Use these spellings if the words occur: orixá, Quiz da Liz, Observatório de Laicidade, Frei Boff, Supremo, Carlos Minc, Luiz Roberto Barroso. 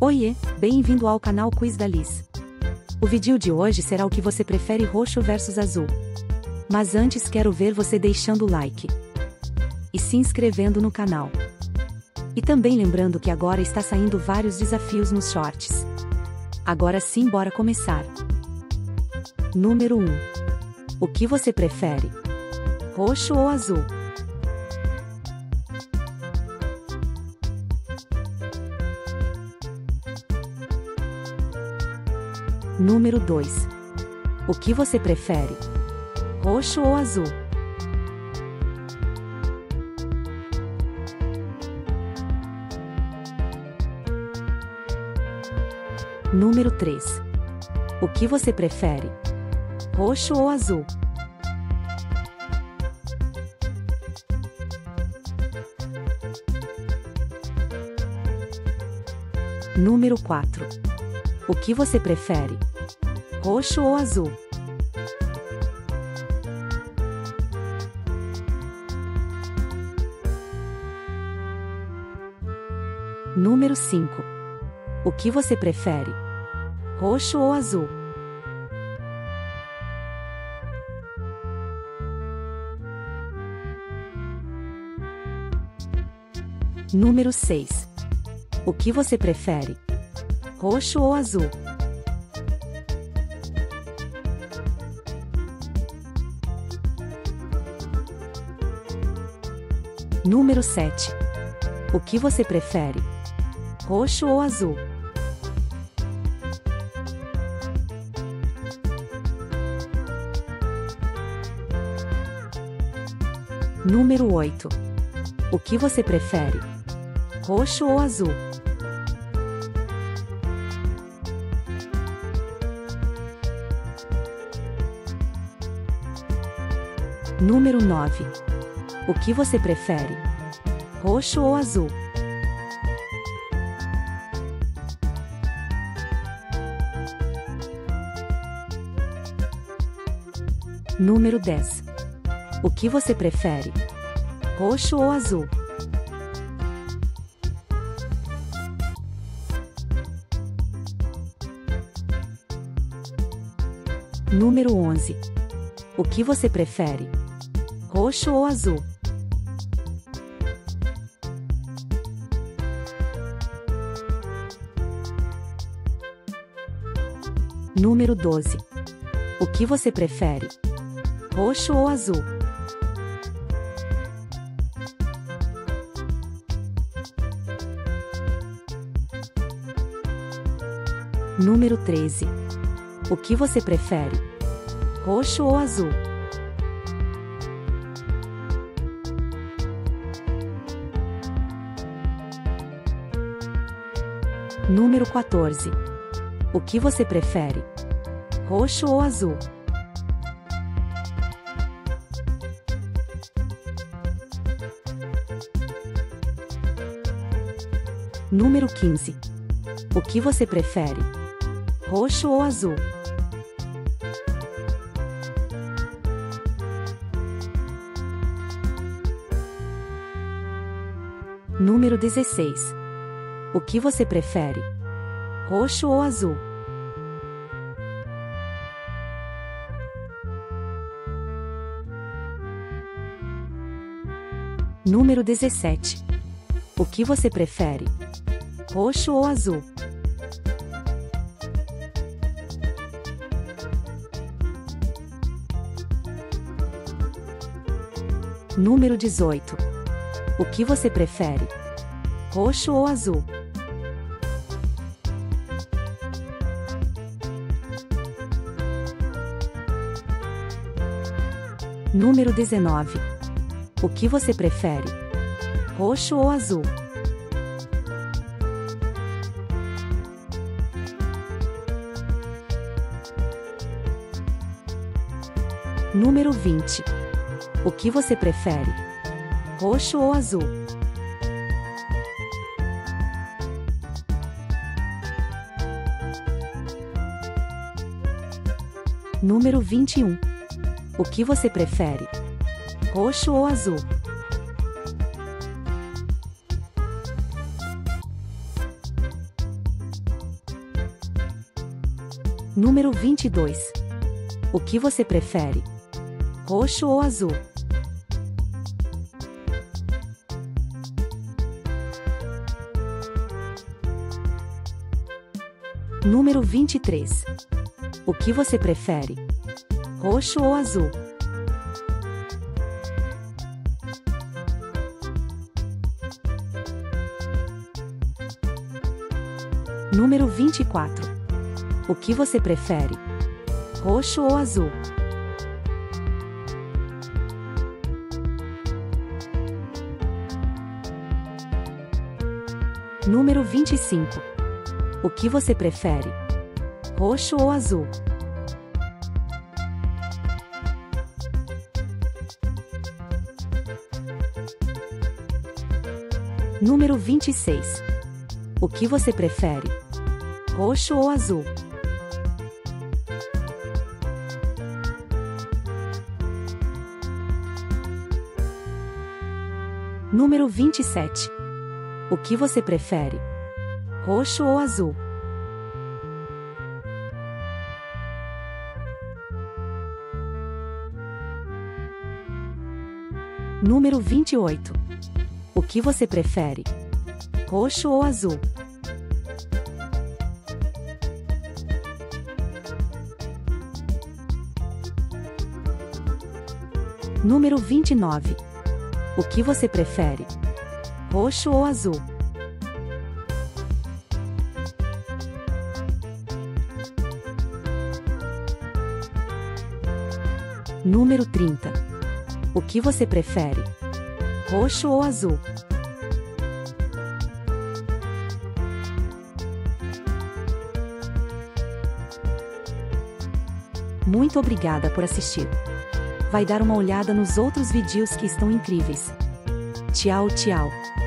Oiê, bem-vindo ao canal Quiz da Liz. O vídeo de hoje será o que você prefere, roxo versus azul. Mas antes quero ver você deixando o like e se inscrevendo no canal. E também lembrando que agora está saindo vários desafios nos shorts. Agora sim, bora começar. Número 1. O que você prefere? Roxo ou azul? Número 2. O que você prefere? Roxo ou azul? Número 3. O que você prefere? Roxo ou azul? Número 4. O que você prefere? Roxo ou azul? Número 5. O que você prefere? Roxo ou azul? Número 6. O que você prefere? Roxo ou azul? Número 7. O que você prefere? Roxo ou azul? Número 8. O que você prefere? Roxo ou azul? Número 9. O que você prefere? Roxo ou azul? Número 10. O que você prefere? Roxo ou azul? Número 11. O que você prefere? Roxo ou azul? Número 12. O que você prefere? Roxo ou azul? Número 13. O que você prefere? Roxo ou azul? Número 14. O que você prefere? Roxo ou azul? Número 15. O que você prefere? Roxo ou azul? Número 16. O que você prefere? Roxo ou azul? Número 17. O que você prefere? Roxo ou azul? Número 18. O que você prefere? Roxo ou azul? Número 19. O que você prefere? Roxo ou azul? Número 20. O que você prefere? Roxo ou azul? Número 21. O que você prefere? Roxo ou azul? Número 22. O que você prefere? Roxo ou azul? Número 23. O que você prefere? Roxo ou azul? Número 24. O que você prefere? Roxo ou azul? Número 25. O que você prefere? Roxo ou azul? Número 26. O que você prefere? Roxo ou azul? Número 27. O que você prefere? Roxo ou azul? Número 28. O que você prefere? Roxo ou azul? Número 29. O que você prefere? Roxo ou azul? Número 30. O que você prefere? Roxo ou azul? Muito obrigada por assistir. Vai dar uma olhada nos outros vídeos que estão incríveis. Tchau, tchau!